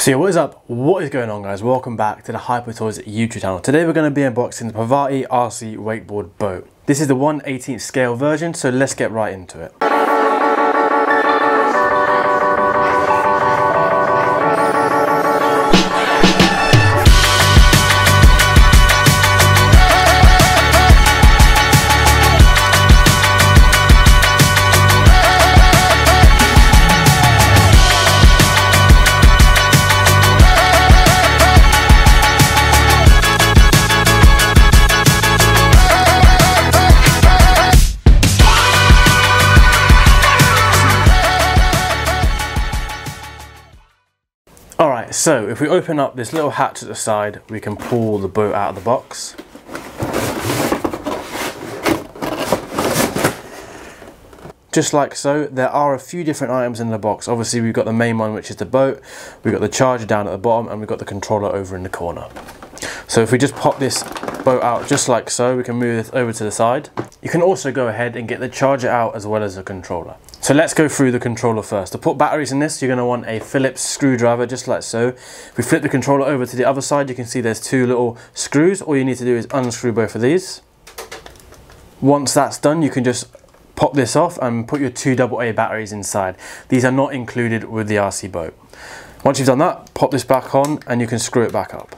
So yeah, what is up? What is going on, guys? Welcome back to the Hyper Toys YouTube channel. Today we're going to be unboxing the Pavati RC wakeboard boat. This is the 1/18 scale version, so let's get right into it. Alright, so if we open up this little hatch at the side, we can pull the boat out of the box. Just like so. There are a few different items in the box. Obviously we've got the main one, which is the boat, we've got the charger down at the bottom, and we've got the controller over in the corner. So if we just pop this boat out just like so, we can move this over to the side. You can also go ahead and get the charger out as well as the controller. So let's go through the controller first. To put batteries in this, you're going to want a Phillips screwdriver, just like so. If we flip the controller over to the other side, you can see there's two little screws. All you need to do is unscrew both of these. Once that's done, you can just pop this off and put your two AA batteries inside. These are not included with the RC boat. Once you've done that, pop this back on and you can screw it back up.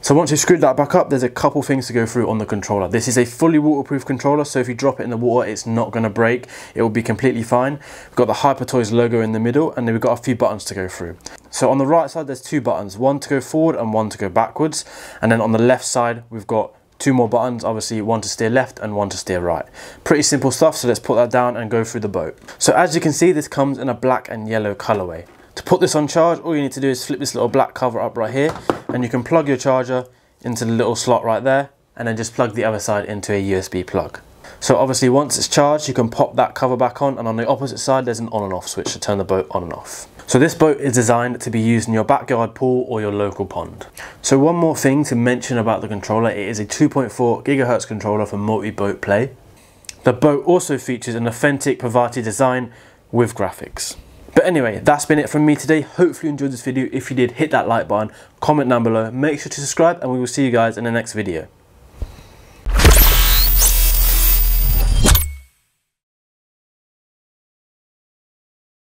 So once you've screwed that back up, there's a couple things to go through on the controller. This is a fully waterproof controller, so if you drop it in the water, it's not going to break. It will be completely fine. We've got the Hyper Toys logo in the middle, and then we've got a few buttons to go through. So on the right side, there's two buttons, one to go forward and one to go backwards. And then on the left side, we've got two more buttons, obviously one to steer left and one to steer right. Pretty simple stuff, so let's put that down and go through the boat. So as you can see, this comes in a black and yellow colorway. To put this on charge, all you need to do is flip this little black cover up right here, and you can plug your charger into the little slot right there, and then just plug the other side into a USB plug. So obviously once it's charged, you can pop that cover back on, and on the opposite side there's an on and off switch to turn the boat on and off. So this boat is designed to be used in your backyard pool or your local pond. So one more thing to mention about the controller, it is a 2.4 gigahertz controller for multi-boat play. The boat also features an authentic Pavati design with graphics. But anyway, that's been it from me today. Hopefully you enjoyed this video. If you did, hit that like button, comment down below, make sure to subscribe, and we will see you guys in the next video.